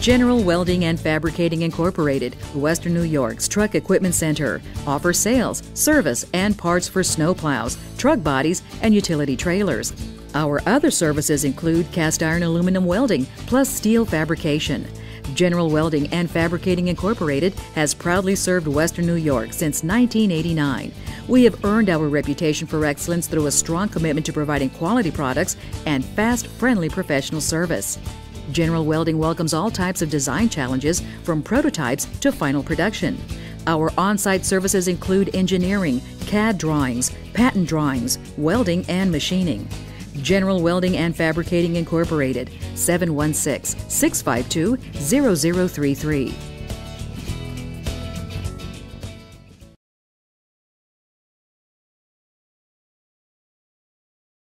General Welding and Fabricating Incorporated, Western New York's Truck Equipment Center, offers sales, service, and parts for snowplows, truck bodies, and utility trailers. Our other services include cast iron aluminum welding plus steel fabrication. General Welding and Fabricating Incorporated has proudly served Western New York since 1989. We have earned our reputation for excellence through a strong commitment to providing quality products and fast, friendly professional service. General Welding welcomes all types of design challenges, from prototypes to final production. Our on-site services include engineering, CAD drawings, patent drawings, welding, and machining. General Welding and Fabricating Incorporated, 716-652-0033.